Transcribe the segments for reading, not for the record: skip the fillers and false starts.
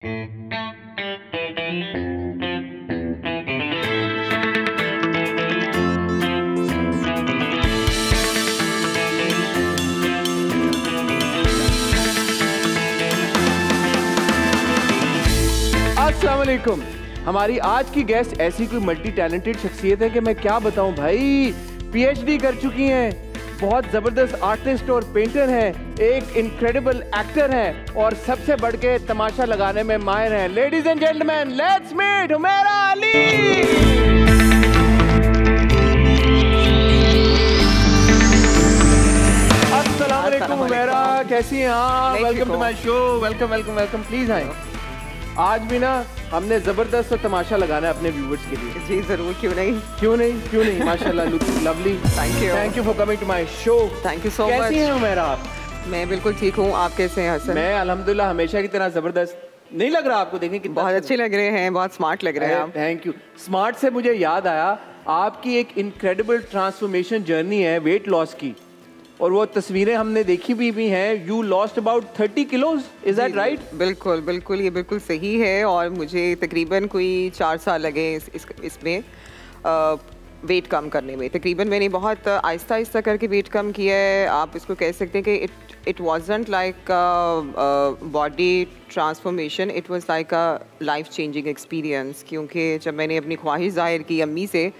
अस्सलामुअलैकुम। हमारी आज की गेस्ट ऐसी कोई मल्टी टैलेंटेड शख्सियत है कि मैं क्या बताऊं भाई। पीएचडी कर चुकी हैं, बहुत ज़बरदस्त आर्टिस्ट और पेंटर हैं, एक इनक्रेडिबल एक्टर हैं और सबसे बढ़ के तमाशा लगाने में माहिर हैं। Ladies and gentleman, let's meet Humaira Ali. अस्सलामुअलैकुम हुमैरा, कैसी हैं आप? Welcome to my show. Welcome welcome welcome, please आए। आज भी ना हमने जबरदस्त तमाशा लगाना है अपने व्यूवर्स के लिए। जी जरूर, क्यों नहीं, क्यों नहीं, क्यों नहीं। माशाल्लाह, looks lovely. Thank you, thank you for coming to my show. Thank you so much. कैसी हैं हुमैरा आप? मैं बिल्कुल ठीक हूँ, आप कैसे हैं हसन? मैं अल्हम्दुलिल्लाह हमेशा की तरह जबरदस्त। नहीं लग रहा आपको? देखने की बहुत अच्छे लग रहे हैं, बहुत स्मार्ट लग रहे हैं। Thank you. स्मार्ट से मुझे याद आया, आपकी एक इनक्रेडिबल ट्रांसफॉर्मेशन जर्नी है वेट लॉस की, और वो तस्वीरें हमने देखी भी हैं। You lost about 30 kilos, is that right? बिल्कुल बिल्कुल, ये बिल्कुल सही है। और मुझे तकरीबन कोई 4 साल लगे इसमें वेट कम करने में। तकरीबन मैंने बहुत आहिस्ता आहिस्ता करके वेट कम किया है। आप इसको कह सकते हैं कि it wasn't like body transformation, it was like a life changing experience. क्योंकि जब मैंने अपनी ख्वाहिश जाहिर की अम्मी से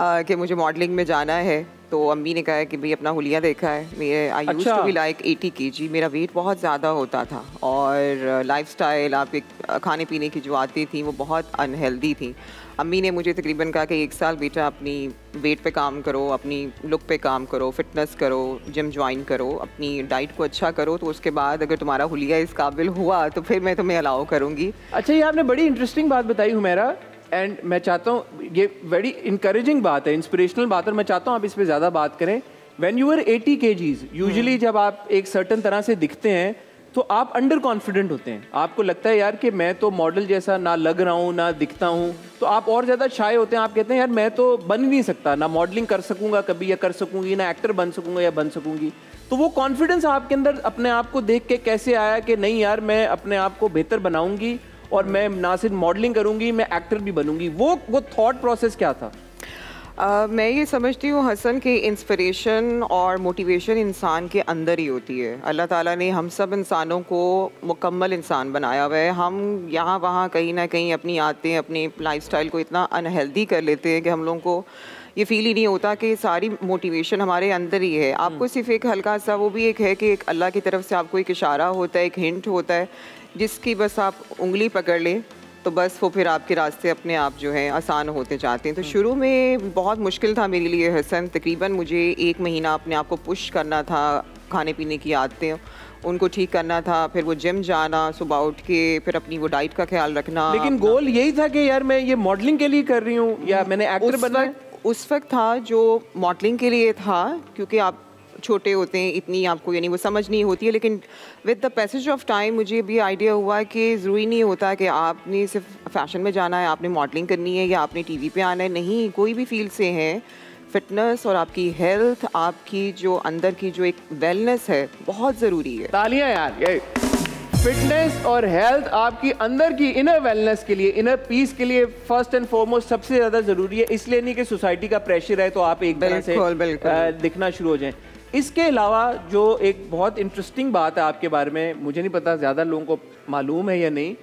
कि मुझे मॉडलिंग में जाना है, तो अम्मी ने कहा कि भाई अपना हुलिया देखा है। मेरे I use to be like 80 kg, मेरा वेट बहुत ज़्यादा होता था और लाइफस्टाइल, आपके खाने पीने की जो आती थी वो बहुत अनहेल्दी थी। अम्मी ने मुझे तकरीबन कहा कि 1 साल बेटा अपनी वेट पे काम करो, अपनी लुक पे काम करो, फिटनेस करो, जिम ज्वाइन करो, अपनी डाइट को अच्छा करो, तो उसके बाद अगर तुम्हारा हुलिया इस काबिल हुआ तो फिर मैं तुम्हें अलाउ करूँगी। अच्छा, ये आपने बड़ी इंटरेस्टिंग बात बताई हुमैरा, एंड मैं चाहता हूँ, ये वेरी इंकरेजिंग बात है, इंस्पिरेशनल बात है, और मैं चाहता हूँ आप इस पर ज़्यादा बात करें। When you are 80 kgs, usually जब आप एक सर्टन तरह से दिखते हैं तो आप अंडर कॉन्फिडेंट होते हैं, आपको लगता है यार कि मैं तो मॉडल जैसा ना लग रहा हूँ ना दिखता हूँ, तो आप और ज़्यादा शाय होते हैं। आप कहते हैं यार मैं तो बन नहीं सकता, ना मॉडलिंग कर सकूँगा कभी या कर सकूँगी, ना एक्टर बन सकूँगा या बन सकूँगी। तो वो कॉन्फिडेंस आपके अंदर अपने आप को देख के कैसे आया कि नहीं यार मैं अपने आप को बेहतर बनाऊँगी और मैं ना सिर्फ मॉडलिंग करूंगी, मैं एक्टर भी बनूंगी? वो थॉट प्रोसेस क्या था? मैं ये समझती हूँ हसन कि इंस्पिरेशन और मोटिवेशन इंसान के अंदर ही होती है। अल्लाह ताला ने हम सब इंसानों को मुकम्मल इंसान बनाया हुआ है। हम यहाँ वहाँ कहीं ना कहीं अपनी आदतें, अपने लाइफस्टाइल को इतना अनहेल्दी कर लेते हैं कि हम लोगों को ये फील ही नहीं होता कि सारी मोटिवेशन हमारे अंदर ही है। आपको सिर्फ एक हल्का सा, वो भी एक है कि एक अल्लाह की तरफ से आपको एक इशारा होता है, एक हिंट होता है, जिसकी बस आप उंगली पकड़ लें तो बस वो फिर आपके रास्ते अपने आप जो हैं आसान होते जाते हैं। तो शुरू में बहुत मुश्किल था मेरे लिए हसन। तकरीबन मुझे 1 महीना अपने आप को पुश करना था, खाने पीने की आदतें उनको ठीक करना था, फिर वो जिम जाना, सुबह उठ के फिर अपनी वो डाइट का ख्याल रखना। लेकिन गोल यही था कि यार मैं ये मॉडलिंग के लिए कर रही हूँ या मैंने एक्टर बनना? उस वक्त था जो मॉडलिंग के लिए था, क्योंकि आप छोटे होते हैं, इतनी आपको यानी वो समझ नहीं होती है। लेकिन with the passage of time मुझे भी आइडिया हुआ कि ज़रूरी नहीं होता कि आपने सिर्फ फैशन में जाना है, आपने मॉडलिंग करनी है या आपने टीवी पे आना है। नहीं, कोई भी फील्ड से हैं, फिटनेस और आपकी हेल्थ, आपकी जो अंदर की जो एक वेलनेस है, बहुत ज़रूरी है। तालियां यार, ये फिटनेस और हेल्थ आपकी अंदर की इनर वेलनेस के लिए, इनर पीस के लिए फर्स्ट एंड फॉरमोस्ट सबसे ज़्यादा ज़रूरी है। इसलिए नहीं कि सोसाइटी का प्रेशर है तो आप एक तरह से दिखना शुरू हो जाएँ। इसके अलावा जो एक बहुत इंटरेस्टिंग बात है आपके बारे में, मुझे नहीं पता ज़्यादा लोगों को मालूम है या नहीं,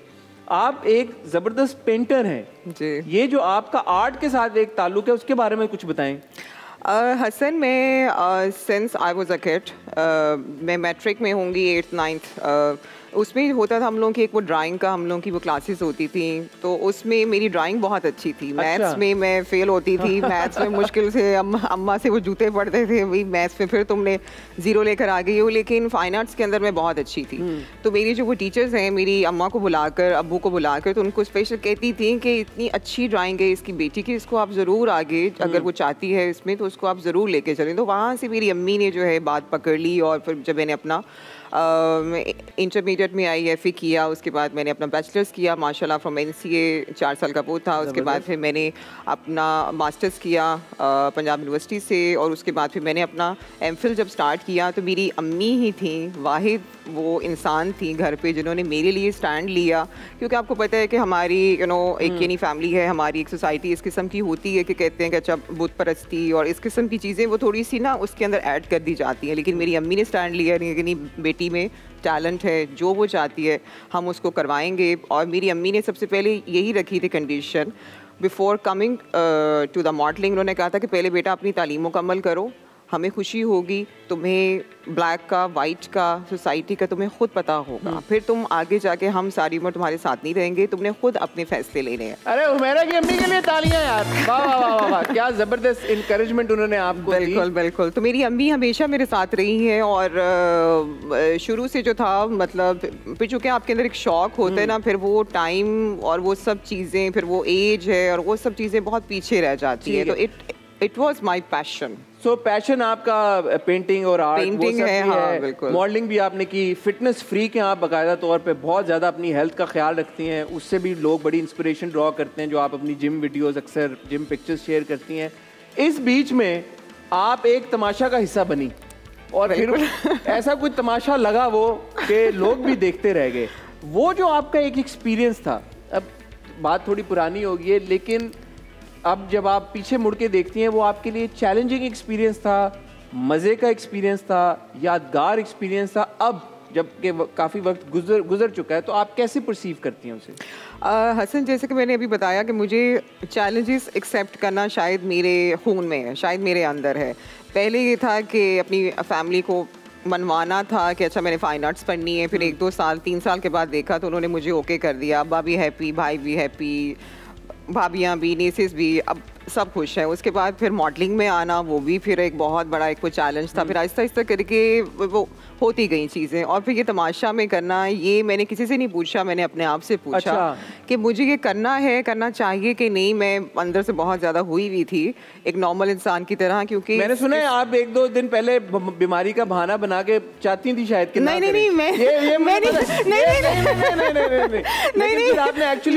आप एक ज़बरदस्त पेंटर हैं जी। ये जो आपका आर्ट के साथ एक ताल्लुक़ है, उसके बारे में कुछ बताएं। हसन, मैं since I was a kid, मैं मैट्रिक में होंगी 8th 9th, उसमें होता था हम लोगों की एक वो ड्राइंग का, हम लोगों की वो क्लासेस होती थी, तो उसमें मेरी ड्राइंग बहुत अच्छी थी। मैथ्स में मैं फेल होती थी, मैथ्स में मुश्किल से अम्मा से वो जूते पड़ते थे, वही मैथ्स में फिर तुमने 0 लेकर आ गई हो। लेकिन फाइन आर्ट्स के अंदर मैं बहुत अच्छी थी, तो मेरी जो वो टीचर्स हैं, मेरी अम्मा को बुलाकर, अब्बू को बुलाकर, तो उनको स्पेशल कहती थी कि इतनी अच्छी ड्राइंग है इसकी बेटी की, इसको आप ज़रूर आगे अगर वो चाहती है इसमें तो उसको आप ज़रूर लेके चलें। तो वहाँ से मेरी अम्मी ने जो है बात पकड़ ली, और फिर जब मैंने अपना इंटरमीडिएट में IAFA किया, उसके बाद मैंने अपना बैचलर्स किया माशाल्लाह फ्रॉम NCA, 4 साल का वो था। उसके बाद फिर मैंने अपना मास्टर्स किया पंजाब यूनिवर्सिटी से, और उसके बाद फिर मैंने अपना MPhil जब स्टार्ट किया तो मेरी अम्मी ही थी वाहिद वो इंसान थी घर पे जिन्होंने मेरे लिए स्टैंड लिया, क्योंकि आपको पता है कि हमारी एक ये नहीं फैमिली है, हमारी एक सोसाइटी इस किस्म की होती है कि कहते हैं कि अच्छा बुत परस्ती और इस किस्म की चीज़ें वो थोड़ी सी ना उसके अंदर ऐड कर दी जाती हैं, लेकिन मेरी अम्मी ने स्टैंड लिया कि नहीं बेटी में टैलेंट है, जो वो चाहती है हम उसको करवाएंगे। और मेरी अम्मी ने सबसे पहले यही रखी थी condition before coming to the modelling, उन्होंने कहा था कि पहले बेटा अपनी तालीम मुकम्मल करो, हमें खुशी होगी, तुम्हें ब्लैक का वाइट का सोसाइटी का तुम्हें खुद पता होगा, फिर तुम आगे जाके हम सारी उम्र तुम्हारे साथ नहीं रहेंगे, तुमने खुद अपने फैसले लेने हैं। अरे हुमैरा की अम्मी के लिए तालियां यार, वाह वाह वाह वाह, क्या ज़बरदस्त इनकरेजमेंट उन्होंने आपको। बिल्कुल बिल्कुल, तो मेरी अम्मी हमेशा मेरे साथ रही हैं। और शुरू से जो था मतलब फिर चूँकि आपके अंदर एक शौक होता है ना, फिर वो टाइम और वो सब चीज़ें, फिर वो एज है और वो सब चीज़ें बहुत पीछे रह जाती है, तो it was my passion. So passion आपका पेंटिंग और आर्ट पेंटिंग है, हाँ, मॉडलिंग भी आपने की, फिटनेस फ्रीक हैं आप बाकायदा तौर पे, बहुत ज़्यादा अपनी हेल्थ का ख्याल रखती हैं, उससे भी लोग बड़ी इंस्पिरेशन ड्रॉ करते हैं जो आप अपनी जिम वीडियोस अक्सर जिम पिक्चर्स शेयर करती हैं। इस बीच में आप एक तमाशा का हिस्सा बनी और फिर ऐसा कुछ तमाशा लगा वो कि लोग भी देखते रह गए, वो जो आपका एक एक्सपीरियंस था, अब बात थोड़ी पुरानी होगी है लेकिन अब जब आप पीछे मुड़ के देखती हैं वो आपके लिए चैलेंजिंग एक्सपीरियंस था, मज़े का एक्सपीरियंस था, यादगार एक्सपीरियंस था, अब जबकि काफ़ी वक्त गुजर चुका है, तो आप कैसे परसीव करती हैं उसे? हसन, जैसे कि मैंने अभी बताया कि मुझे चैलेंजेस एक्सेप्ट करना शायद मेरे खून में है, शायद मेरे अंदर है। पहले ये था कि अपनी फैमिली को मनवाना था कि अच्छा मैंने फ़ाइन आर्ट्स पढ़नी है, फिर 1-2 साल 3 साल के बाद देखा तो उन्होंने मुझे ओके कर दिया, अब्बा भी हैप्पी, भाई भी हैप्पी, भाभियाँ भी, नेसेस भी, अब सब खुश हैं। उसके बाद फिर मॉडलिंग में आना वो भी फिर एक बहुत बड़ा एक वो चैलेंज था, फिर आहिस्ता आहिस्ता करके वो होती गई चीज़ें। और फिर ये तमाशा में करना, ये मैंने किसी से नहीं पूछा, मैंने अपने आप से पूछा कि मुझे ये करना है, करना चाहिए कि नहीं। मैं अंदर से बहुत ज़्यादा हुई हुई थी एक नॉर्मल इंसान की तरह, क्योंकि मैंने सुना है आप 1-2 दिन पहले बीमारी का बहाना बना के चाहती थी शायद कि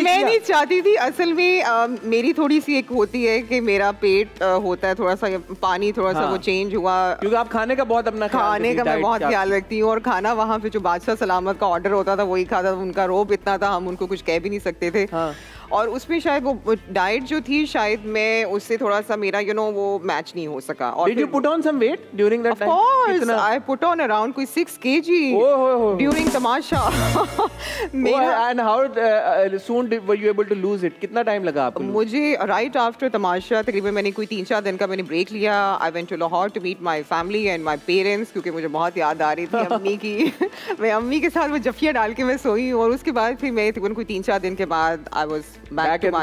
नहीं चाहती थी, असल में मेरी थोड़ी सी एक होती है कि मेरा पेट होता है थोड़ा सा पानी, थोड़ा सा वो चेंज हुआ, क्योंकि आप खाने का बहुत अपना खाने का मैं बहुत ख्याल रखती हूँ, और खाना वहाँ पे जो बादशाह सलामत का ऑर्डर होता था वही खाता था, उनका रोब इतना था हम उनको कुछ कह भी नहीं सकते थे। और उसमें शायद वो डाइट जो थी शायद मैं उससे थोड़ा सा मेरा वो मैच नहीं हो सका। और Did you put on some weight during that time? Of course, I put on around कोई 6 kg during तमाशा। And how soon were you able to lose it? कितना टाइम लगा आपको? मुझे राइट आफ्टर तमाशा तकरीबन मैंने कोई 3-4 दिन का मैंने ब्रेक लिया। I went to Lahore to meet my family and my parents, क्योंकि मुझे बहुत याद आ रही थी अम्मी की। मैं अम्मी के साथ वो जफिया डाल के मैं सोई, और उसके बाद फिर मैं तकरीबन कोई 3-4 दिन के बाद I was back to my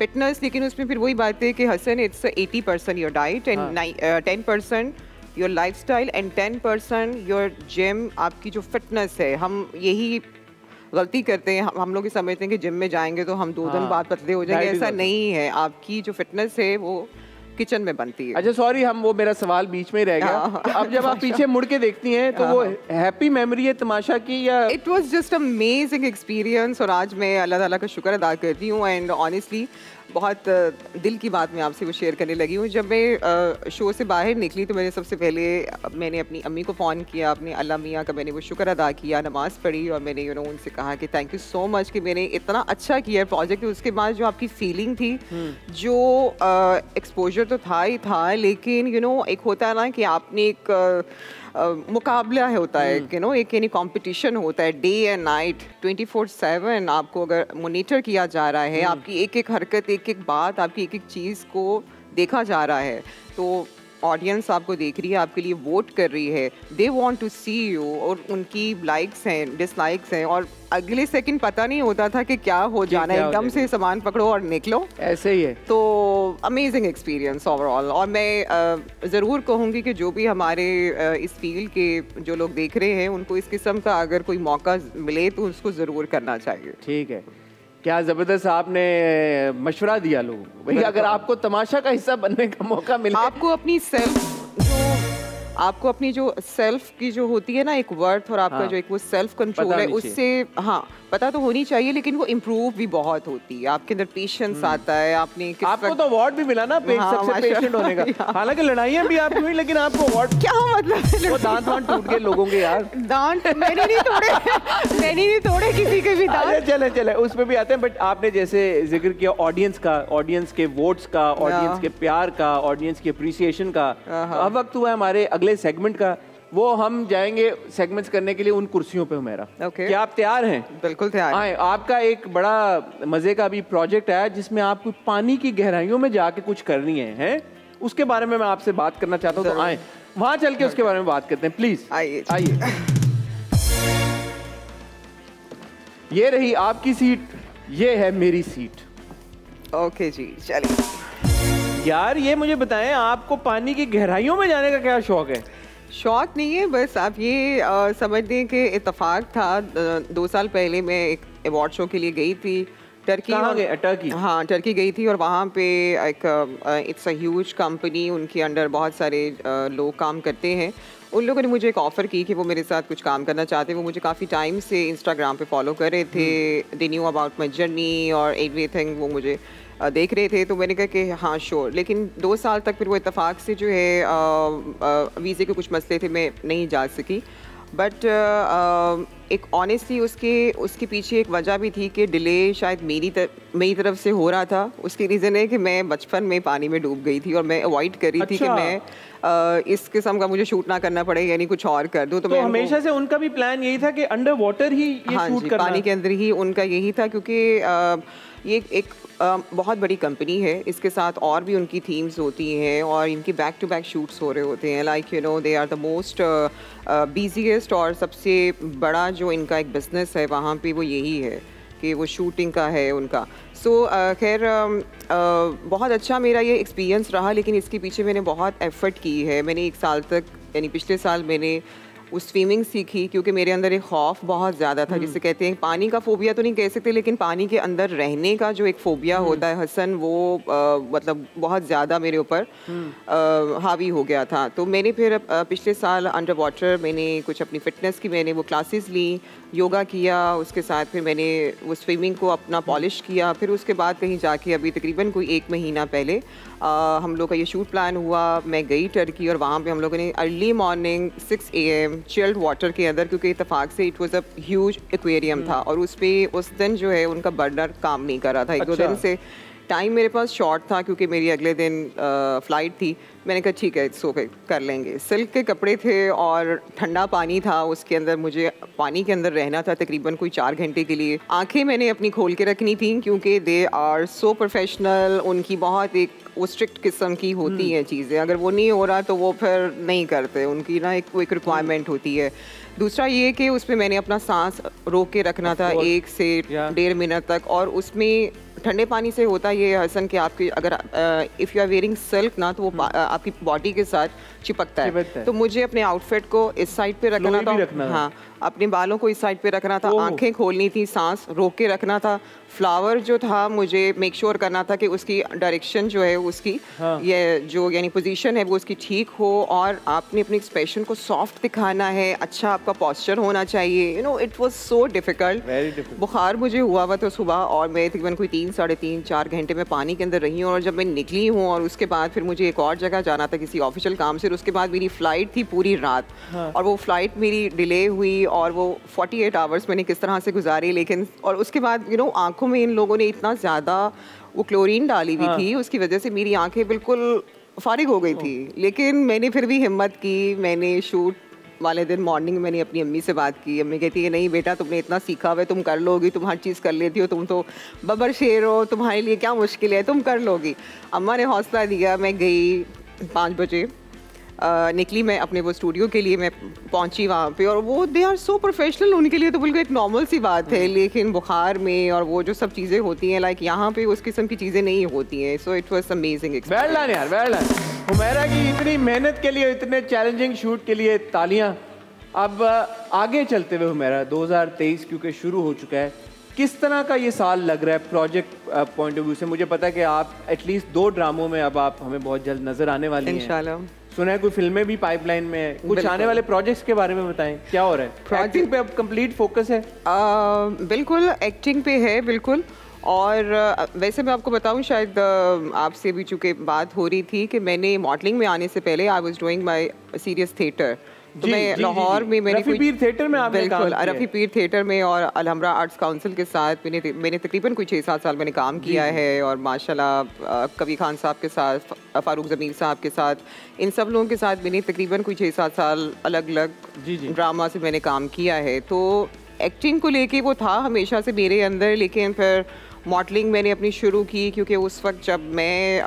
fitness, लेकिन उसमें फिर वही बात है कि Hasan it's 80% your diet and 10% your lifestyle and 10% your gym, आपकी जो fitness है। हम यही गलती करते हैं, हम लोग समझते हैं कि जिम में जाएंगे तो हम 2 दिन बाद पतले हो जाएंगे, ऐसा नहीं है। आपकी जो फिटनेस है वो किचन में बनती है। अच्छा सॉरी, हम वो मेरा सवाल बीच में रह गया। अब जब आप पीछे मुड़ के देखती हैं तो वो हैप्पी मेमोरी है तमाशा की या? It was just amazing experience, और आज मैं अल्लाह ताला का शुक्र अदा करती हूँ। एंड ऑनेस्टली बहुत दिल की बात मैं आपसे वो शेयर करने लगी हूँ। जब मैं शो से बाहर निकली तो मैंने सबसे पहले मैंने अपनी अम्मी को फ़ोन किया, अपने अल्लाह मियाँ का मैंने वो शुक्र अदा किया, नमाज़ पढ़ी, और मैंने उनसे कहा कि थैंक यू सो मच कि मैंने इतना अच्छा किया प्रोजेक्ट। उसके बाद जो आपकी फीलिंग थी, जो एक्सपोजर तो था ही था, लेकिन एक होता है ना कि आपने एक मुकाबला है होता है कि एक यानी कॉम्पिटिशन होता है डे एंड नाइट 24/7। आपको अगर मोनिटर किया जा रहा है, आपकी एक एक हरकत, एक एक बात, आपकी एक एक चीज़ को देखा जा रहा है, तो ऑडियंस आपको देख रही है, आपके लिए वोट कर रही है, they want to see you, और उनकी लाइक्स हैं, डिसलाइक्स हैं, और अगले सेकंड पता नहीं होता था कि क्या हो जाना है, एकदम से सामान पकड़ो और निकलो, ऐसे ही है। तो अमेजिंग एक्सपीरियंस ओवरऑल। और मैं ज़रूर कहूँगी कि जो भी हमारे इस फील्ड के जो लोग देख रहे हैं उनको इस किस्म का अगर कोई मौका मिले तो उसको ज़रूर करना चाहिए। ठीक है, क्या ज़बरदस्त आपने मशवरा दिया लोगों को। भैया अगर आपको तमाशा का हिस्सा बनने का मौका मिले, आपको अपनी सेल्फ जो आपको अपनी जो सेल्फ की जो होती है ना एक वर्थ और आपका जो एक वो सेल्फ कंट्रोल है उससे पता तो होनी चाहिए, लेकिन वो इम्प्रूव भी बहुत होती है। आपके अंदर पेशेंस आता है, आपने आपको तो अवार्ड भी मिला ना सबसे पेशेंट होने का, हालांकि लड़ाइयां भी आपकी हुई लेकिन आपको अवार्ड क्या मतलब दांत वांत टूट गए लोगों के यार, दांत मैंने नहीं तोड़े किसी के भी दांत। चले चले उसमें भी आते हैं, बट आपने जैसे जिक्र किया ऑडियंस का, ऑडियंस के वोट्स का, ऑडियंस के प्यार का, ऑडियंस के अप्रिसिएशन का, अब वक्त हुआ हमारे अगले सेगमेंट का, वो हम जाएंगे सेगमेंट्स करने के लिए उन कुर्सियों पे। हुमैरा, क्या आप तैयार हैं? बिल्कुल तैयार हैं। आपका एक बड़ा मज़े का भी प्रोजेक्ट आया जिसमें आपको पानी की गहराइयों में जाके कुछ करनी है? उसके बारे में मैं आपसे बात करना चाहता हूँ, तो आए वहाँ चल के उसके बारे में बात करते हैं, प्लीज आइए आइए। ये रही आपकी सीट, ये है मेरी सीट। ओके जी चलिए। यार ये मुझे बताएं, आपको पानी की गहराइयों में जाने का क्या शौक है? शौक नहीं है, बस आप ये समझ दें कि इत्तेफाक था। 2 साल पहले मैं एक अवार्ड शो के लिए गई थी टर्की। टर्की? हाँ टर्की गई थी, और वहाँ पे एक इट्स अ ह्यूज कंपनी, उनके अंडर बहुत सारे लोग काम करते हैं। उन लोगों ने मुझे एक ऑफ़र की कि वो मेरे साथ कुछ काम करना चाहते हैं। वो मुझे काफ़ी टाइम से इंस्टाग्राम पे फॉलो कर रहे थे, they knew about my journey और एवरीथिंग, वो मुझे देख रहे थे। तो मैंने कहा कि हाँ श्योर, लेकिन 2 साल तक फिर वो इत्तेफाक से जो है वीज़े के कुछ मसले थे, मैं नहीं जा सकी। बट एक ऑनेस्टली उसके पीछे एक वजह भी थी कि डिले शायद मेरी तरफ से हो रहा था। उसकी रीज़न है कि मैं बचपन में पानी में डूब गई थी और मैं अवॉइड कर रही थी कि मैं इस किस्म का मुझे शूट ना करना पड़े, यानी कुछ और कर दूं। तो हमेशा से उनका भी प्लान यही था कि अंडर वाटर ही ये शूट करना, पानी के अंदर ही उनका यही था, क्योंकि ये एक बहुत बड़ी कंपनी है, इसके साथ और भी उनकी थीम्स होती हैं और इनकी बैक टू बैक शूट्स हो रहे होते हैं। Like you know they are the most busiest और सबसे बड़ा जो इनका एक बिजनेस है वहाँ पे वो यही है कि वो शूटिंग का है उनका। सो खैर बहुत अच्छा मेरा ये एक्सपीरियंस रहा, लेकिन इसके पीछे मैंने बहुत एफ़र्ट की है। मैंने 1 साल तक, यानी पिछले साल मैंने उस स्विमिंग सीखी, क्योंकि मेरे अंदर एक खौफ बहुत ज़्यादा था, जिसे कहते हैं पानी का फोबिया तो नहीं कह सकते, लेकिन पानी के अंदर रहने का जो एक फोबिया होता है हसन, वो मतलब बहुत ज़्यादा मेरे ऊपर हावी हो गया था। तो मैंने फिर पिछले साल अंडर वाटर मैंने कुछ अपनी फ़िटनेस की मैंने वो क्लासेस ली, योगा किया, उसके साथ फिर मैंने वो स्विमिंग को अपना पॉलिश किया। फिर उसके बाद कहीं जाके अभी तकरीबन कोई 1 महीना पहले हम लोग का ये शूट प्लान हुआ, मैं गई टर्की और वहाँ पे हम लोगों ने early morning 6 AM chilled water के अंदर, क्योंकि इतफाक़ से it was a huge aquarium था और उस पर उस दिन जो है उनका बर्नर काम नहीं कर रहा था। एक दिन से टाइम मेरे पास शॉर्ट था क्योंकि मेरी अगले दिन फ़्लाइट थी। मैंने कहा ठीक है इट्स ओके कर लेंगे। सिल्क के कपड़े थे और ठंडा पानी था, उसके अंदर मुझे पानी के अंदर रहना था तकरीबन कोई 4 घंटे के लिए। आंखें मैंने अपनी खोल के रखनी थी क्योंकि दे आर सो प्रोफेशनल, उनकी बहुत एक वो स्ट्रिक्ट किस्म की होती हैं चीज़ें, अगर वो नहीं हो रहा तो वो फिर नहीं करते, उनकी ना एक रिक्वायरमेंट होती है। दूसरा ये कि उसमें मैंने अपना सांस रोक के रखना था 1 से 1.5 मिनट तक, और उसमें ठंडे पानी से होता ये हसन कि आपकी अगर if you are wearing silk ना तो वो आपकी बॉडी के साथ चिपकता है। तो मुझे अपने आउटफिट को इस साइड पे रखना था, हाँ अपने बालों को इस साइड पे रखना था, आंखें खोलनी थी, सांस रोक के रखना था। फ्लावर जो था मुझे मेक श्योर करना था कि उसकी डायरेक्शन जो है उसकी ये जो यानी पोजीशन है वो उसकी ठीक हो, और आपने अपने एक्सप्रेशन को सॉफ्ट दिखाना है, अच्छा आपका पॉस्चर होना चाहिए। You know it was so difficult. बुखार मुझे हुआ हुआ था सुबह और मैं तकरीबन कोई 3, 3.5, 4 घंटे में पानी के अंदर रही हूँ, और जब मैं निकली हूँ और उसके बाद फिर मुझे एक और जगह जाना था किसी ऑफिशियल काम से, उसके बाद मेरी फ़्लाइट थी पूरी रात और वो फ़्लाइट मेरी डिले हुई और वो 48 आवर्स मैंने किस तरह से गुजारे। लेकिन और उसके बाद यू नो आँखों में इन लोगों ने इतना ज़्यादा वो क्लोरीन डाली हुई थी, उसकी वजह से मेरी आँखें बिल्कुल फारिग हो गई थी। लेकिन मैंने फिर भी हिम्मत की, मैंने शूट वाले दिन मॉर्निंग मैंने अपनी अम्मी से बात की। अम्मी कहती है नहीं बेटा तुमने इतना सीखा हुआ है, तुम कर लोगी, तुम हर चीज़ कर लेती हो, तुम तो बबर शेर हो, तुम्हारे लिए क्या मुश्किल है, तुम कर लोगी। अम्मा ने हौसला दिया। मैं गई 5 बजे निकली मैं अपने वो स्टूडियो के लिए, मैं पहुंची वहाँ पे और वो दे आर सो प्रोफेशनल, उनके लिए तो बिल्कुल एक नॉर्मल सी बात है, लेकिन बुखार में और वो जो सब चीज़ें होती हैं लाइक यहाँ पे उस किस्म की चीज़ें नहीं होती हैं। So it was amazing experience. Well done यार, वेल डन हुमैरा की इतनी मेहनत के लिए, इतने चैलेंजिंग शूट के लिए तालियाँ। अब आगे चलते हुए हुमैरा 2023 क्योंकि शुरू हो चुका है, किस तरह का ये साल लग रहा है प्रोजेक्ट पॉइंट ऑफ व्यू से? मुझे पता है कि आप एटलीस्ट 2 ड्रामों में अब आप हमें बहुत जल्द नज़र आने वाले हैं इंशाल्लाह। सुना है कोई फिल्में भी पाइपलाइन में है, कुछ आने वाले प्रोजेक्ट्स के बारे में बताएं, क्या हो रहा है? एक्टिंग पे अब कंप्लीट फोकस है? बिल्कुल एक्टिंग पे है बिल्कुल। और वैसे मैं आपको बताऊं, शायद आपसे भी चूँकि बात हो रही थी कि मैंने मॉडलिंग में आने से पहले I was doing my serious theatre. तो मैं लाहौर में मैंने रफ़ी पीर थिएटर में, बिल्कुल रफ़ी पीर थिएटर में और अलहमरा आर्ट्स काउंसिल के साथ मैंने तकरीबन कोई 6-7 साल मैंने काम किया है। और माशाल्लाह कबीर खान साहब के साथ, फ़ारूक ज़मीर साहब के साथ, इन सब लोगों के साथ मैंने तकरीबन कोई 6-7 साल अलग अलग ड्रामा से मैंने काम किया है। तो एक्टिंग को लेके वो था हमेशा से मेरे अंदर, लेकिन फिर मॉडलिंग मैंने अपनी शुरू की क्योंकि उस वक्त जब मैं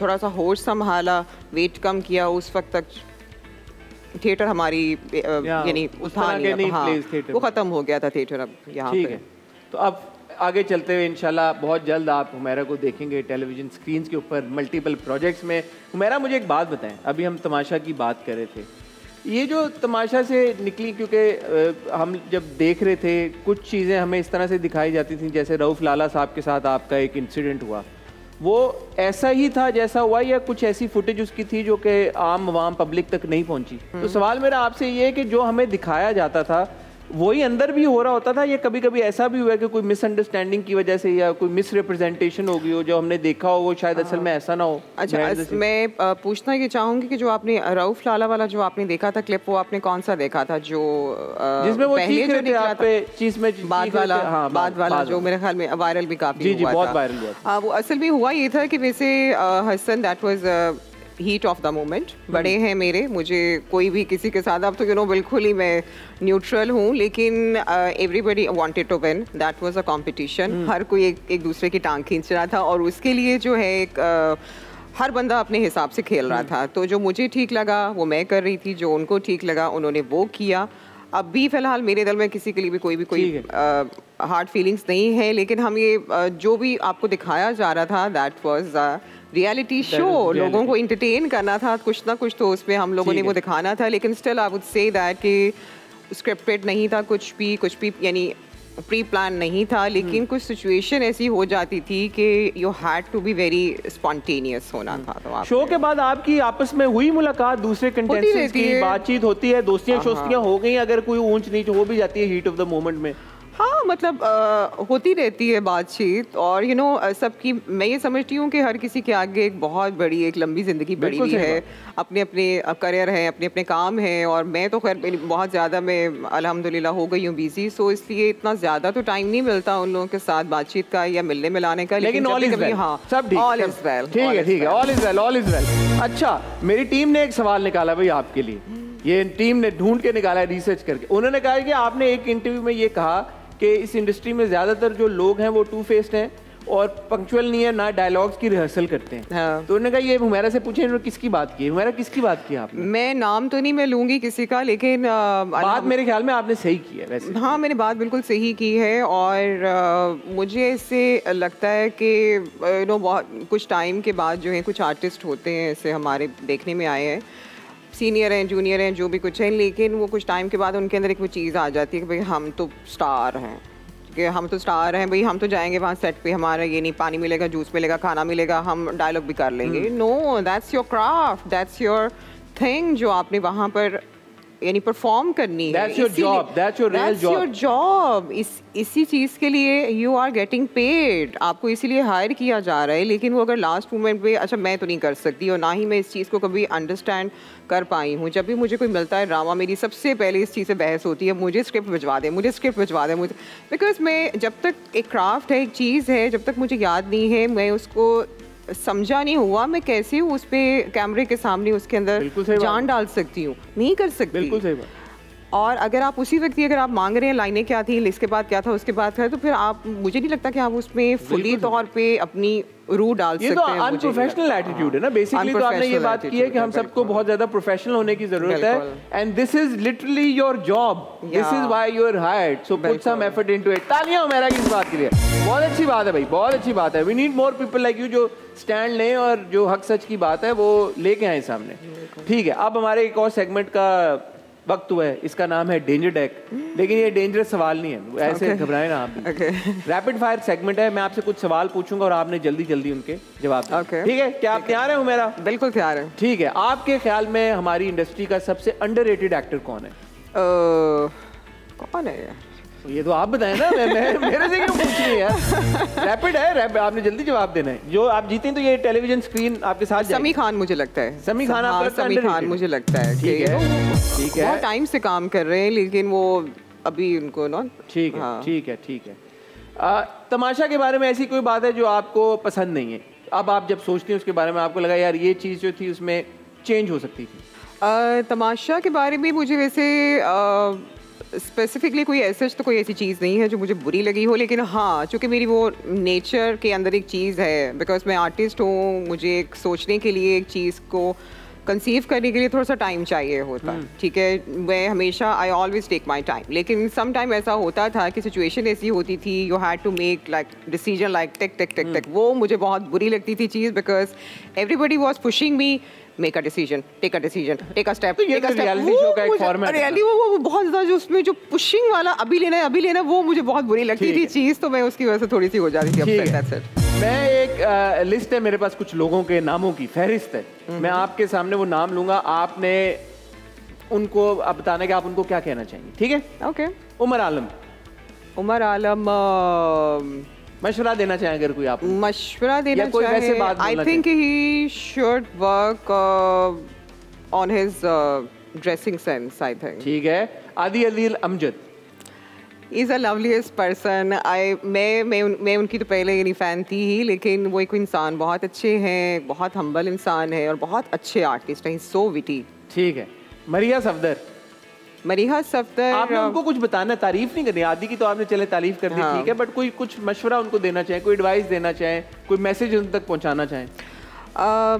थोड़ा सा होश संभाला, वेट कम किया, उस वक्त तक थिएटर हमारी यानी वो ख़त्म हो गया था थिएटर। अब यहाँ पे तो अब आगे चलते हुए इंशाल्लाह बहुत जल्द आप हुमैरा को देखेंगे टेलीविज़न स्क्रीन्स के ऊपर मल्टीपल प्रोजेक्ट्स में। हुमैरा मुझे एक बात बताएं, अभी हम तमाशा की बात कर रहे थे, ये जो तमाशा से निकली, क्योंकि हम जब देख रहे थे कुछ चीज़ें हमें इस तरह से दिखाई जाती थी, जैसे रऊफ़ लाला साहब के साथ आपका एक इंसिडेंट हुआ, वो ऐसा ही था जैसा हुआ या कुछ ऐसी फुटेज उसकी थी जो कि आम आवाम पब्लिक तक नहीं पहुंची? तो सवाल मेरा आपसे ये है कि जो हमें दिखाया जाता था वही अंदर भी हो रहा होता था, या कभी कभी ऐसा भी हुआ कि कोई मिसअंडरस्टैंडिंग की वजह से या कोई मिस रिप्रेजेंटेशन हो गई हो, जो हमने देखा हो वो शायद असल में ऐसा ना हो? अच्छा, मैं पूछना ये चाहूँगी कि जो आपने रऊफ़ लाला वाला जो आपने देखा था क्लिप, वो आपने कौन सा देखा था? जो जिसमें वो चीज में बाद वाला जो मेरे ख्याल में वायरल भी काफ़ी बहुत वायरल हुआ। वो असल में हुआ ये था कि वैसे Hasan that was heat of the moment, बड़े हैं मेरे, मुझे कोई भी किसी के साथ, अब तो यू नो बिल्कुल ही मैं न्यूट्रल हूँ, लेकिन everybody wanted to win, that was a competition. हर कोई एक दूसरे की टांग खींच रहा था और उसके लिए जो है एक हर बंदा अपने हिसाब से खेल रहा था। तो जो मुझे ठीक लगा वो मैं कर रही थी, जो उनको ठीक लगा उन्होंने वो किया। अब भी फ़िलहाल मेरे दिल में किसी के लिए भी कोई हार्ड फीलिंग्स नहीं है, लेकिन हम ये जो भी आपको दिखाया जा रहा था दैट वाज रियलिटी शो, लोगों को इंटरटेन करना था, कुछ ना कुछ तो उसमें हम लोगों ने वो दिखाना था। लेकिन still I would say that कि स्क्रिप्टेड नहीं था कुछ भी यानी प्री प्लान नहीं था, लेकिन कुछ सिचुएशन ऐसी हो जाती थी कि you had to be very spontaneous होना था। तो शो के बाद आपकी आपस में हुई मुलाकात, दूसरे कंटेस्टेंट्स की बातचीत होती है, दोस्तियाँ शोस्तियाँ हो गई, अगर कोई ऊंच नीच हो भी जाती है हीट ऑफ द मोमेंट में? हाँ, मतलब होती रहती है बातचीत। और यू नो सबकी, मैं ये समझती हूँ कि हर किसी के आगे एक बहुत बड़ी, एक लंबी ज़िंदगी पड़ी हुई है, अपने अपने करियर हैं, अपने अपने काम हैं। और मैं तो खैर बहुत ज़्यादा, मैं अल्हम्दुलिल्लाह हो गई हूँ बिजी, सो इसलिए इतना ज़्यादा तो टाइम नहीं मिलता उन लोगों के साथ बातचीत का या मिलने मिलाने का। लेकिन ऑल इज़ वेल, हाँ ऑल इज़ वेल, ठीक है ठीक है, all is well, all is well. अच्छा, मेरी टीम ने एक सवाल निकाला भाई आपके लिए, ये टीम ने ढूंढ के निकाला है रिसर्च करके। उन्होंने कहा कि आपने एक इंटरव्यू में ये कहा कि इस इंडस्ट्री में ज़्यादातर जो लोग हैं वो टू फेस्ड हैं और पंक्चुअल नहीं है, ना डायलॉग्स की रिहर्सल करते हैं। हाँ। तो उन्होंने कहा ये हुमैरा से पूछे, इन्होंने किसकी बात की? हुमैरा, किसकी बात की आपने? मैं नाम तो नहीं मैं लूँगी किसी का, लेकिन बात मेरे ख्याल में आपने सही की है वैसे। हाँ, मैंने बात बिल्कुल सही की है। और मुझे इससे लगता है कि यू नो कुछ टाइम के बाद जो है कुछ आर्टिस्ट होते हैं ऐसे हमारे देखने में आए हैं, सीनियर हैं, जूनियर हैं, जो भी कुछ हैं, लेकिन वो कुछ टाइम के बाद उनके अंदर एक वो चीज़ आ जाती है कि भाई हम तो स्टार हैं, कि हम तो स्टार हैं भाई, हम तो जाएंगे वहाँ सेट पे, हमारा ये नहीं पानी मिलेगा, जूस मिलेगा, खाना मिलेगा, हम डायलॉग भी कर लेंगे। No, that's your craft, that's your thing, जो आपने वहाँ पर यानी परफॉर्म करनी है, योर जॉब। इसी चीज़ के लिए यू आर गेटिंग पेड, आपको इसीलिए हायर किया जा रहा है। लेकिन वो अगर लास्ट मोमेंट पे, अच्छा मैं तो नहीं कर सकती और ना ही मैं इस चीज़ को कभी अंडरस्टैंड कर पाई हूँ। जब भी मुझे कोई मिलता है ड्रामा, मेरी सबसे पहले इस चीज़ से बहस होती है, मुझे स्क्रिप्ट भिजवा दें, मुझे स्क्रिप्ट भिजवा दें, मुझे, बिकॉज मैं जब तक एक क्राफ्ट है, एक चीज़ है, जब तक मुझे याद नहीं है, मैं उसको समझा नहीं हुआ मैं कैसे हूँ उस पर कैमरे के सामने उसके अंदर जान डाल सकती हूँ, नहीं कर सकती। बिल्कुल सही बात। और अगर आप उसी व्यक्ति, अगर आप मांग रहे हैं लाइनें क्या थी, इसके बाद क्या था, उसके बाद क्या, तो फिर आप, मुझे नहीं लगता कि आप उसमें फुली तौर पे अपनी रूह डाल सकते हैं। ये तो अनप्रोफेशनल एटीट्यूड है ना बेसिकली। तो आपने ये बात की है कि हम सबको बहुत ज़्यादा प्रोफेशनल होने की ज़रूरत है, and this is literally your job, this is why you are hired, so put some effort into it. तालियां हुमैरा की इस बात के लिए, बहुत अच्छी बात है भाई, बहुत अच्छी बात है। We need more people like you जो स्टैंड लें और जो हक सच की बात है वो लेके आए सामने। ठीक है, अब हमारे एक और सेगमेंट का वक्त हुआ है, इसका नाम है डेंजर डेक, लेकिन ये डेंजरस सवाल नहीं है, ऐसे घबराएं ना आप। रैपिड फायर सेगमेंट है, मैं आपसे कुछ सवाल पूछूंगा और आपने जल्दी जल्दी उनके जवाब देना, ठीक है? क्या आप तैयार हैं हुमैरा? बिल्कुल तैयार है। ठीक है, आपके ख्याल में हमारी इंडस्ट्री का सबसे अंडररेटेड एक्टर कौन है? कौन है ये तो आप बताएं ना, मेरे से क्यों पूछ रही है? रैपिड है, आपने जल्दी जवाब देना है। जो आप जीते हैं तो ये टेलीविजन स्क्रीन आपके साथ जाएगी। समी खान मुझे लगता है, समी खान आपका अंडररेटेड। समी खान मुझे लगता है, ठीक है ठीक है, बहुत टाइम से काम कर रहे हैं लेकिन वो अभी उनको ना, ठीक है ठीक है ठीक है। तमाशा के बारे में ऐसी कोई बात है जो आपको पसंद नहीं है? अब आप जब सोचती हैं उसके बारे में आपको लगा यार ये चीज़ जो थी उसमें चेंज हो सकती थी? तमाशा के बारे में मुझे वैसे स्पेसिफिकली कोई ऐसी चीज़ नहीं है जो मुझे बुरी लगी हो, लेकिन हाँ चूँकि मेरी वो नेचर के अंदर एक चीज़ है, बिकॉज मैं आर्टिस्ट हूँ, मुझे एक सोचने के लिए, एक चीज़ को कंसीव करने के लिए थोड़ा सा टाइम चाहिए होता है, ठीक है? मैं हमेशा I always take my time, लेकिन सम टाइम ऐसा होता था कि सिचुएशन ऐसी होती थी you had to make like decision like take take take take, वो मुझे बहुत बुरी लगती थी चीज़, because everybody was pushing me make a decision, take a decision, take a step, take a step. वो बहुत ज़्यादा जो उसमें जो पुशिंग वाला अभी लेना है अभी लेना, वो मुझे बहुत बुरी लगती थी चीज़, तो मैं उसकी वजह से थोड़ी सी हो जाती थी अपसेट। मैं एक लिस्ट है मेरे पास कुछ लोगों के नामों की फहरिस्त है, मैं आपके सामने वो नाम लूंगा, आपने उनको अब बताना कि आप उनको क्या कहना चाहेंगे, ठीक है? ओके। उमर आलम, उमर आलम मशवरा देना चाहें अगर कोई आप मशवरा देना चाहे? I think he should work on his dressing sense, I think. ठीक है। Adi Amjad is a loveliest person, मैं उनकी तो पहले यानी फ़ैन थी ही, लेकिन वो एक इंसान बहुत अच्छे हैं, बहुत हम्बल इंसान है और बहुत अच्छे आर्टिस्ट हैं, सो विटी। ठीक है। मरिया सफदर, मरिया सफदर आपने उनको कुछ बताना, तारीफ़ नहीं करनी, आदि की तो आपने चले तारीफ़ कर दी, ठीक है, बट कोई कुछ मशवरा उनको देना चाहें, कोई एडवाइस देना चाहें, कोई मैसेज उन तक पहुँचाना चाहें?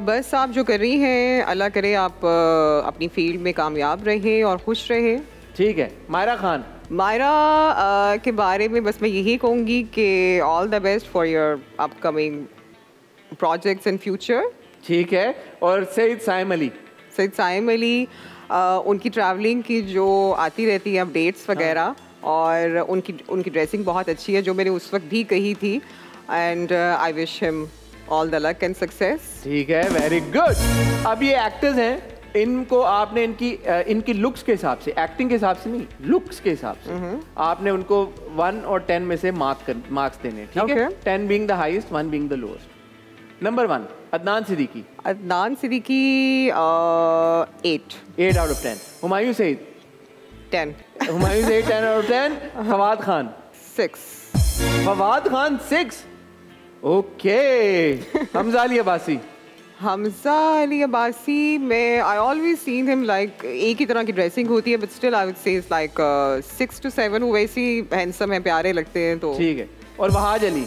बस आप जो कर रही हैं अल्लाह करे आप अपनी फील्ड में कामयाब रहें और खुश रहें। ठीक है। मायरा खान, मायरा के बारे में बस मैं यही कहूँगी कि all the best for your upcoming projects in future. ठीक है। और सईद साइम अली, सईद साइम अली उनकी ट्रैवलिंग की जो आती रहती है अपडेट्स वगैरह, और उनकी ड्रेसिंग बहुत अच्छी है जो मैंने उस वक्त भी कही थी, and I wish him all the luck and success. ठीक है, वेरी गुड। अब ये एक्टर्स हैं, इनको आपने इनकी लुक्स के हिसाब से, एक्टिंग के हिसाब से नहीं, लुक्स के हिसाब से आपने उनको 1 और 10 में से मार्क्स देने, ठीक है? 10 being the highest, 1 being the lowest. Number 1 Adnan Siddiqui, Adnan Siddiqui 8 out of 10। Humayun Saeed 10, Humayun Saeed 10 out of 10। Fawad Khan 6, Fawad Khan 6, okay. Hamza Ali Abbasi, Hamza Ali Abbasi मैं I always seen him like एक ही तरह की ड्रेसिंग होती है, but still I would say it's like 6 to 7, वो वैसे ही हैंडसम है, प्यारे लगते हैं तो, ठीक है। और Wahaj Ali,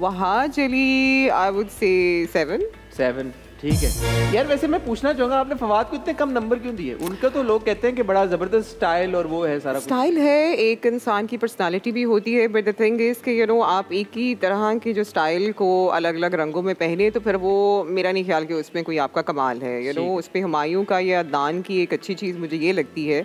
Wahaj Ali I would say 7, 7, ठीक है। यार वैसे मैं पूछना चाहूँगा आपने फवाद को इतने कम नंबर क्यों दिए? उनका तो लोग कहते हैं कि बड़ा ज़बरदस्त स्टाइल और वो है सारा स्टाइल है, एक इंसान की पर्सनालिटी भी होती है, बट द थिंग इज़ कि यू नो आप एक ही तरह की जो स्टाइल को अलग अलग रंगों में पहने तो फिर वो मेरा नहीं ख्याल कि उसमें कोई आपका कमाल है, यू नो। उसमें हुमायूं का या दान की एक अच्छी चीज़ मुझे ये लगती है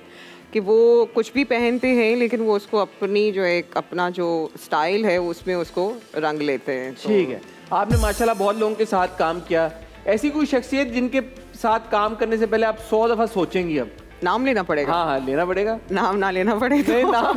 कि वो कुछ भी पहनते हैं लेकिन वो उसको अपनी जो एक अपना जो स्टाइल है उसमें उसको रंग लेते हैं। ठीक है। आपने माशाल्लाह बहुत लोगों के साथ काम किया, ऐसी कोई शख्सियत जिनके साथ काम करने से पहले आप 100 दफा सोचेंगी? अब नाम लेना पड़ेगा? हाँ हाँ लेना पड़ेगा। नाम ना लेना पड़ेगा? नहीं, नाम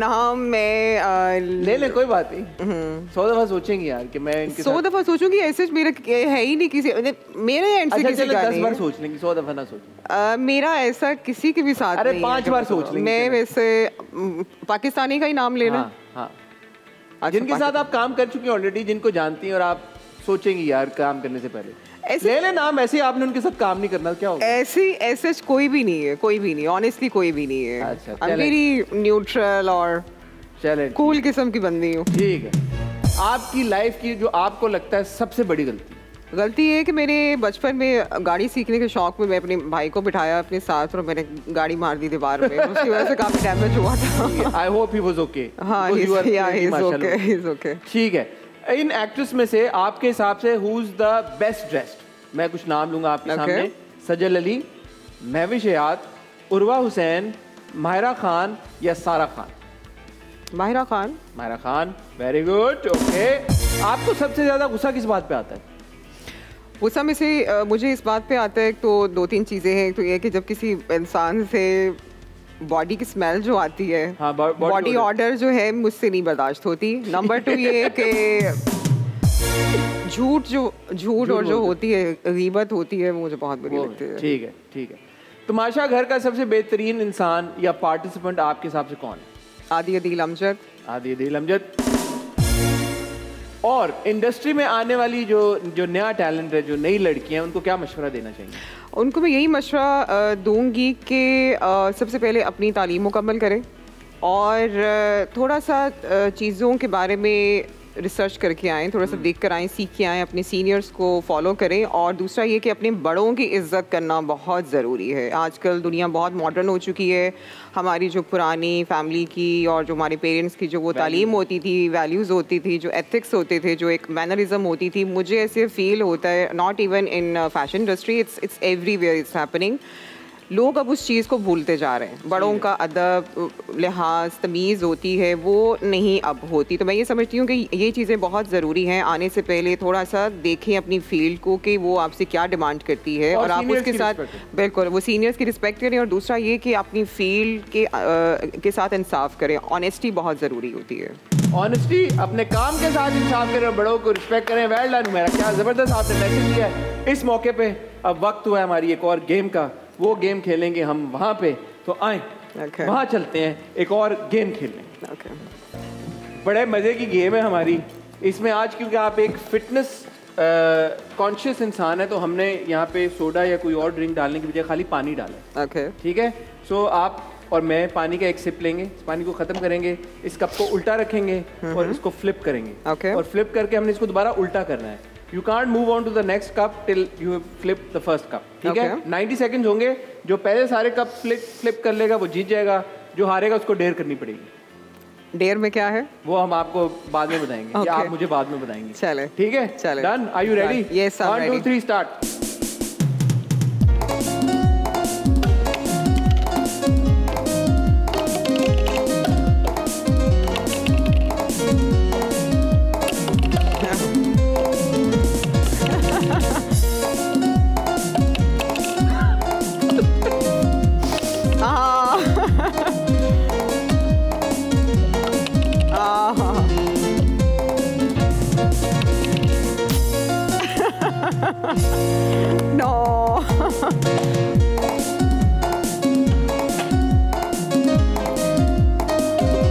नाम मैं ले ले, कोई बात नहीं। 100 दफा सोचेंगी यार कि मैं इनके 100 दफा सोचूंगी, ऐसे मेरा है ही नहीं किसी मेरे एंड से। अच्छा, किसी का 10 बार सोच लेंगी, 100 दफा ना सोचूं। मेरा ऐसा किसी के भी साथ नहीं। अरे 5 बार सोच लेंगी। मैं वैसे पाकिस्तानी का ही नाम लेना, जिनके साथ आप काम कर चुकी हैं ऑलरेडी, जिनको जानती हैं और आप सोचेंगी यार काम करने से पहले ले ले नाम, ऐसे आपने उनके साथ काम नहीं करना, क्या होगा? ऐसे कोई भी नहीं है, कोई भी नहीं, ऑनेस्टली कोई भी नहीं है। अच्छा, मेरी न्यूट्रल और कूल किस्म की बंदी हूँ। ठीक है। आपकी लाइफ की जो आपको लगता है सबसे बड़ी गलती है कि मैंने बचपन में गाड़ी सीखने के शौक में मैं अपने भाई को बिठाया अपने साथ और मैंने गाड़ी मार दी दीवार में, उसकी वजह से काफी डैमेज हुआ था। I hope he was okay. हां he is okay, he is okay. ठीक है। इन एक्ट्रेस में से आपके हिसाब से who is the best dressed? मैं कुछ नाम लूंगा आपके सामने, सजल अली, महविशयात, उर्वा हुसैन, माहिरा खान या Sara Khan? Mahira Khan. Mahira Khan, very good. Okay, आपको सबसे ज़्यादा गुस्सा किस बात पे आता है? गुस्सा में से मुझे इस बात पे आता है, तो दो तीन चीज़ें हैं। तो ये कि जब किसी इंसान से बॉडी की स्मेल जो आती है, हाँ, बॉडी ऑर्डर जो है मुझसे नहीं बर्दाश्त होती। नंबर टू ये कि झूठ और जो होती है गीबत होती है, मुझे बहुत बुरी लगती है। ठीक है, ठीक है। तमाशा घर का सबसे बेहतरीन इंसान या पार्टिसिपेंट आपके हिसाब से कौन है? आदि अमजद। आदि अमजद। और इंडस्ट्री में आने वाली जो नया टैलेंट है, जो नई लड़कियां, उनको क्या मशवरा देना चाहिए? उनको मैं यही मशवरा दूंगी कि सबसे पहले अपनी तालीम मुकम्मल करें और थोड़ा सा चीज़ों के बारे में रिसर्च करके आएँ, थोड़ा सा देख कर आएँ, सीख के आएँ, अपने सीनियर्स को फॉलो करें। और दूसरा ये कि अपने बड़ों की इज्जत करना बहुत ज़रूरी है। आजकल दुनिया बहुत मॉडर्न हो चुकी है। हमारी जो पुरानी फैमिली की और जो हमारे पेरेंट्स की जो वो तालीम होती थी, वैल्यूज़ होती थी, जो एथिक्स होते थे, जो एक मैनरिज़म होती थी, मुझे ऐसे फील होता है, not even in fashion industry, it's everywhere it's happening. लोग अब उस चीज़ को भूलते जा रहे हैं। बड़ों का अदब, लिहाज, तमीज़ होती है, वो नहीं अब होती। तो मैं ये समझती हूँ कि ये चीज़ें बहुत ज़रूरी हैं। आने से पहले थोड़ा सा देखें अपनी फील्ड को कि वो आपसे क्या डिमांड करती है और आप उसके साथ बिल्कुल वो सीनियर्स की रिस्पेक्ट करें। और दूसरा ये कि अपनी फील्ड के साथ इंसाफ करें। ऑनेस्टी बहुत ज़रूरी होती है। ऑनेस्टी, अपने काम के साथ इंसाफ करें और बड़ों को रिस्पेक्ट करें। वेल डन हुमैरा, क्या ज़बरदस्त आपने मैसेज दिया है। इस मौके पर अब वक्त हुआ है हमारी एक और गेम का। वो गेम खेलेंगे हम वहाँ पे, तो आए वहाँ चलते हैं एक और गेम खेलने। बड़े मज़े की गेम है हमारी। इसमें आज क्योंकि आप एक फिटनेस कॉन्शियस इंसान है, तो हमने यहाँ पे सोडा या कोई और ड्रिंक डालने की बजाय खाली पानी डाला। ठीक है, सो आप और मैं पानी का एक सिप लेंगे, पानी को ख़त्म करेंगे, इस कप को उल्टा रखेंगे और इसको फ्लिप करेंगे। और फ्लिप करके हमने इसको दोबारा उल्टा करना है। You can't move on to the next cup till you flip the first cup. ठीक है? 90 seconds होंगे। जो पहले सारे cup flip कर लेगा वो जीत जाएगा। जो हारेगा उसको dare करनी पड़ेगी। Dare में क्या है? वो हम आपको बाद में बताएंगे। या आप मुझे बाद में बताएंगे। चले। ठीक है? चले। Done? Are you ready? Yes, I'm ready. 1, 2, 3, start.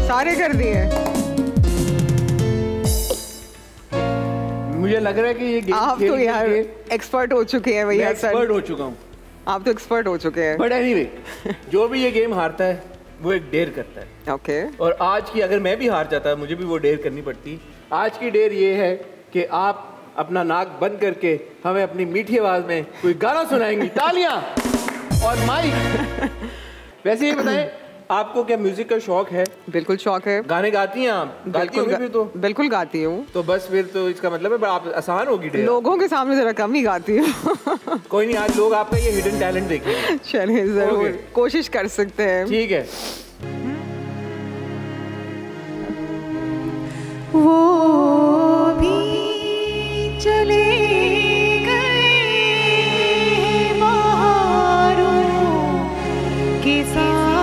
सारे कर दिए। मुझे लग रहा है कि ये गेम आप तो यार एक्सपर्ट हो चुके हैं भैया। एक्सपर्ट हो चुका हूँ। आप तो एक्सपर्ट हो चुके हैं। बट एनीवे, जो भी ये गेम हारता है वो एक डेयर करता है। ओके। और आज की अगर मैं भी हार जाता, मुझे भी वो डेयर करनी पड़ती। आज की डेयर ये है कि आप अपना नाक बंद करके हमें अपनी मीठी आवाज में कोई गाना सुनाएंगी। तालियां और माइक। वैसे ये बताएं, आपको क्या म्यूजिक का शौक है? बिल्कुल शौक है। गाने गाती हैं आप? बिल्कुल तो बिल्कुल गाती हूँ। तो बस फिर तो इसका मतलब है आप आसान होगी। लोगों के सामने जरा कम ही गाती हूँ। कोई नहीं, आज लोग आपका ये हिडन टैलेंट देखेंगे। चलिए, जरूर कोशिश कर सकते हैं। ठीक है। वो भी चले गए बाहरों के साथ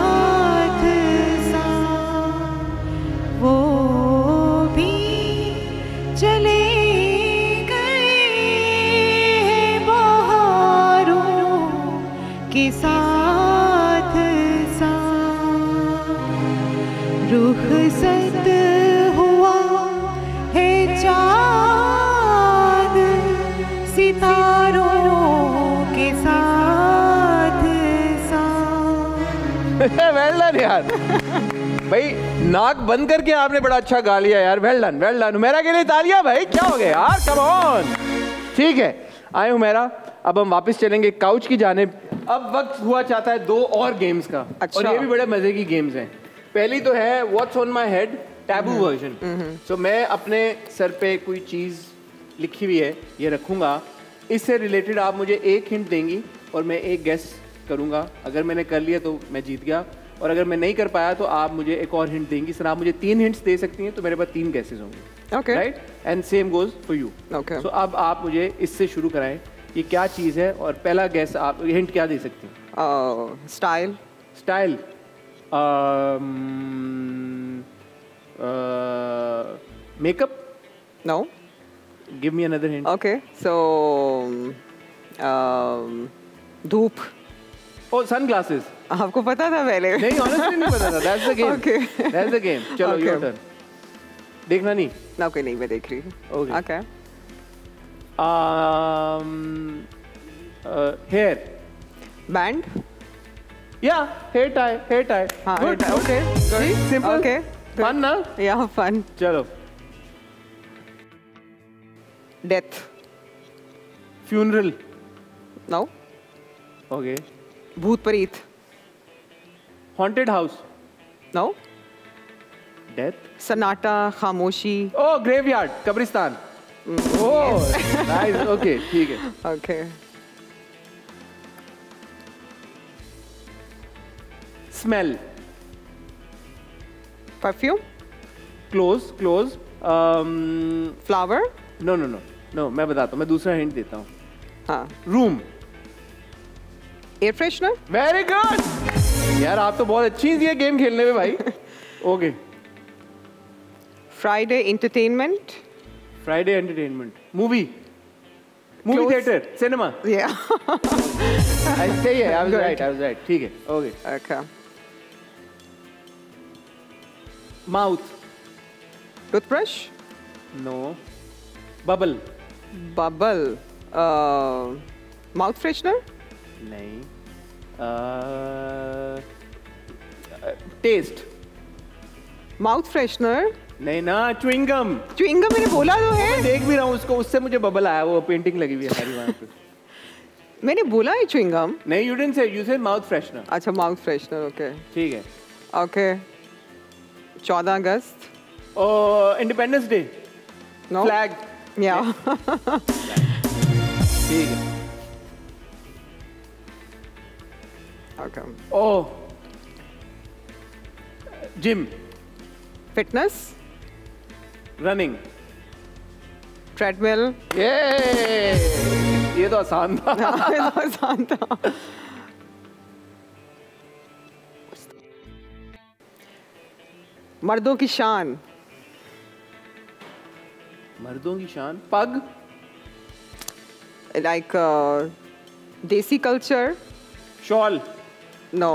सा, वो भी चले गए बाहरों के साथ सा, रुखसत हुआ है चाँद सितारों के साथ सा। वेल डन यार। भाई नाक बंद करके आपने बड़ा अच्छा गा लिया यार। Well done, well done. Humaira के लिए तालियां। भाई क्या हो गया यार, कम ऑन। ठीक है, आए हुमैरा, अब हम वापस चलेंगे काउच की जानिब। अब वक्त हुआ चाहता है दो और गेम्स का। अच्छा। और ये भी बड़े मजे की गेम्स हैं। पहली तो है what's on my head, taboo version. So मैं अपने सर पे कोई चीज लिखी हुई है, ये रखूंगा। इससे रिलेटेड आप मुझे एक हिंट देंगी और मैं एक गेस करूँगा, अगर मैंने कर लिया तो मैं जीत गया, और अगर मैं नहीं कर पाया तो आप मुझे एक और हिंट देंगी। सर आप मुझे 3 हिंट्स दे सकती हैं तो मेरे पास 3 गैसेज होंगे। Okay right, and same goes for you. Okay, so अब आप मुझे इससे शुरू कराएं, ये क्या चीज़ है और पहला गैस आप हिंट क्या दे सकती हैं? Style. Style makeup? No, give me another hint. Okay so धूप। Oh sunglasses. आपको पता था पहले? नहीं ऑनेस्टली नहीं पता था। That's the game. Okay that's the game. चलो योर टर्न। देखना नहीं ना? ओके नहीं मैं देख रही हूँ। ओके हेयर बैंड या हेयर टाई? हेयर टाई, हाँ hair tie. Okay simple. Okay fun ना? या फन। चलो डेथ। फ्यूनरल? नो। ओके भूत प्रेत? Haunted house? नो। डेथ? सन्नाटा, खामोशी। ओह ग्रेवयार्ड, कब्रिस्तान। Oh nice. ओके ठीक है। Okay smell? Perfume? Close close. Flower? No no no no, मैं बताता हूँ, मैं दूसरा हिंट देता हूँ। हाँ room? Air freshener. Very good यार, आप तो बहुत अच्छी थी गेम खेलने में भाई। Okay Friday entertainment? Friday entertainment movie? Movie theatre, cinema. I was right, I was right. ठीक है ओके। अच्छा mouth? Toothbrush? No. Bubble? Bubble mouth freshener? नहीं। टेस्ट? Mouth freshener? नहीं ना। च्युइंगम? च्युइंगम मैंने बोला तो है। मैं देख भी रहा हूँ उसको, उससे मुझे बबल आया, वो पेंटिंग लगी हुई है हमारी वहाँ पे। मैंने बोला है च्युइंगम? नहीं you didn't say, you said mouth freshener. अच्छा माउथ फ्रेशनर ओके ठीक है। ओके 14 अगस्त? Independence day? नो। फ्लैग? या ठीक है। Oh gym? Fitness? Running? Treadmill? ये तो आसान था। आसान था। मर्दों की शान? मर्दों की शान पग? लाइक देसी culture? Shawl? No,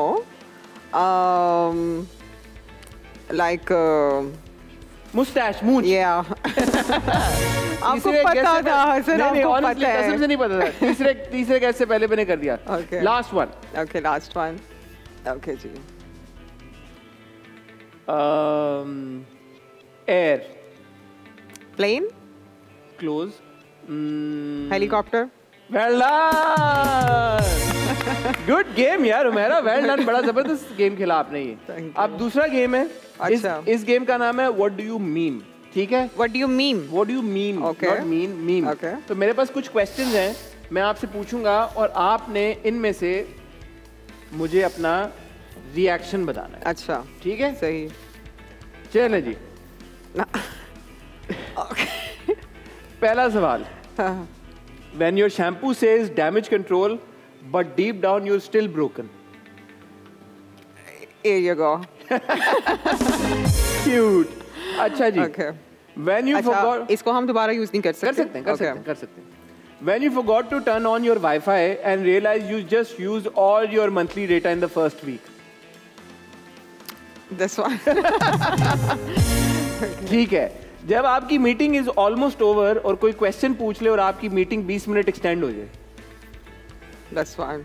like mustache, मूंछ। Yeah, आपको पता था हसन, आपको पता है। कसम से नहीं पता था। तीसरे गैस से पहले मैंने कर दिया। Okay, last one. Okay, last one. Okay जी। Air? Plane? Close. Helicopter? Well done, good game यार हुमैरा, well done, बड़ा जबरदस्त गेम खेला आपने ये। अब दूसरा गेम है। अच्छा इस गेम का नाम है What do you meme? ठीक है What do you meme? What do you meme? Okay. Not mean, meme. Okay. तो मेरे पास कुछ क्वेश्चंस हैं, मैं आपसे पूछूंगा और आपने इनमें से मुझे अपना रिएक्शन बताना है। अच्छा ठीक है सही। चले जी okay. पहला सवाल। When your shampoo says damage control, but deep down you're still broken. Here you go. Cute. अच्छा जी. Okay. When you forgot. इसको हम दोबारा यूज़ नहीं कर सकते. कर सकते हैं, कर सकते हैं, कर सकते हैं. When you forgot to turn on your Wi-Fi and realize you just used all your monthly data in the first week. This one. ठीक है. जब आपकी मीटिंग इज ऑलमोस्ट ओवर और कोई क्वेश्चन पूछ ले और आपकी मीटिंग 20 मिनट एक्सटेंड हो जाए। That's fine.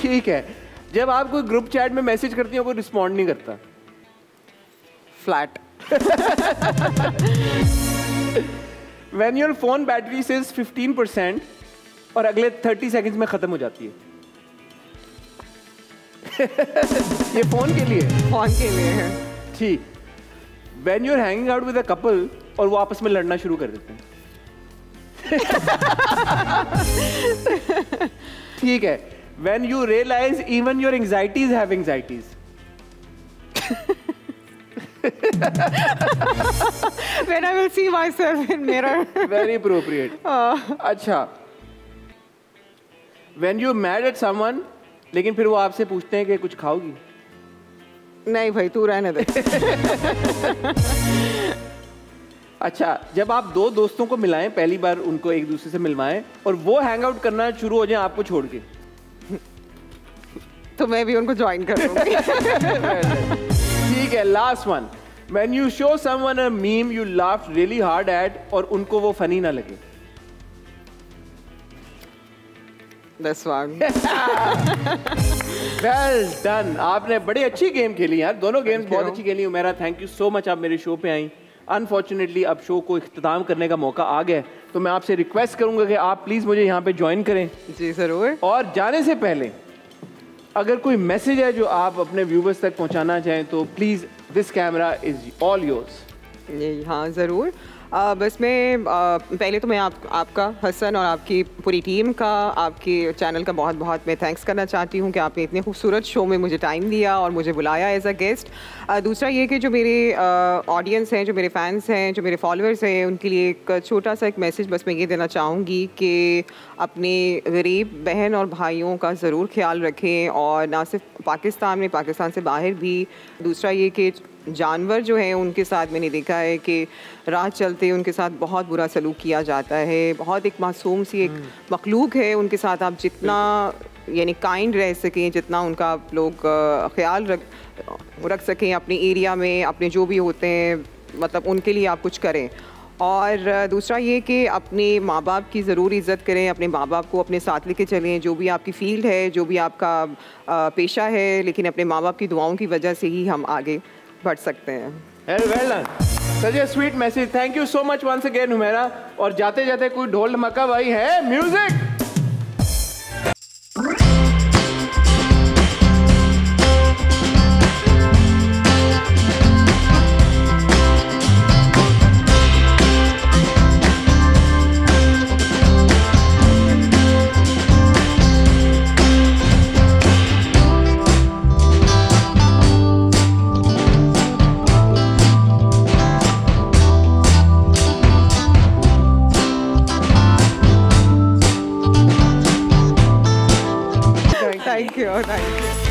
ठीक है। जब आप कोई ग्रुप चैट में मैसेज करती हो कोई रिस्पॉन्ड नहीं करता। Flat. When your phone battery says 15% और अगले 30 सेकेंड्स में खत्म हो जाती है। ये फोन के लिए है। फोन के लिए है। ठीक। When you're hanging out with a couple और वो आपस में लड़ना शुरू कर देते हैं। ठीक है, when you realize even your anxieties have anxieties. When I will see myself in mirror. Very appropriate. अच्छा, when you mad at someone, लेकिन फिर वो आपसे पूछते हैं कि कुछ खाओगी? नहीं भाई तू रहने दे. अच्छा, जब आप दो दोस्तों को मिलाएं, पहली बार उनको एक दूसरे से मिलवाएं और वो हैंग आउट करना शुरू हो जाए आपको छोड़ के, तो मैं भी उनको ज्वाइन कर दूंगी. ठीक है, last one. When you show someone a meme you laugh really hard at और उनको वो फनी ना लगे. This one. Well done. आपने बड़ी अच्छी गेम खेली यार, दोनों गेम्स बहुत अच्छी खेली. Humaira, thank you so much आप मेरे शो पे आई. अनफॉर्चुनेटली अब शो को इख्तिताम करने का मौका आ गया, तो मैं आपसे रिक्वेस्ट करूंगा कि आप प्लीज़ मुझे यहाँ पे ज्वाइन करें. जी जरूर. और जाने से पहले अगर कोई मैसेज है जो आप अपने व्यूवर्स तक पहुँचाना चाहें तो please this camera is all yours. हाँ ज़रूर. बस मैं पहले तो मैं आपका हसन और आपकी पूरी टीम का, आपके चैनल का बहुत बहुत मैं थैंक्स करना चाहती हूँ कि आपने इतने खूबसूरत शो में मुझे टाइम दिया और मुझे बुलाया एज अ गेस्ट. दूसरा ये कि जो मेरे ऑडियंस हैं, जो मेरे फैंस हैं, जो मेरे फॉलोअर्स हैं, उनके लिए एक छोटा सा एक मैसेज बस मैं ये देना चाहूँगी कि अपने गरीब बहन और भाइयों का ज़रूर ख्याल रखें, और ना सिर्फ पाकिस्तान में, पाकिस्तान से बाहर भी. दूसरा ये कि जानवर जो हैं उनके साथ मैंने देखा है कि राह चलते उनके साथ बहुत बुरा सलूक किया जाता है. बहुत एक मासूम सी एक मखलूक है, उनके साथ आप जितना यानी काइंड रह सकें, जितना उनका आप लोग ख्याल रख सकें अपने एरिया में, अपने जो भी होते हैं, मतलब उनके लिए आप कुछ करें. और दूसरा ये कि अपने माँ बाप की ज़रूर इज़्ज़त करें, अपने माँ बाप को अपने साथ लेके चलें, जो भी आपकी फ़ील्ड है, जो भी आपका पेशा है, लेकिन अपने माँ बाप की दुआओं की वजह से ही हम आगे बढ़ सकते हैं. Well done. Such a sweet message. Thank you so much once again, Humaira. और जाते जाते कोई ढोल धमाका भाई है, म्यूजिक. Thank you.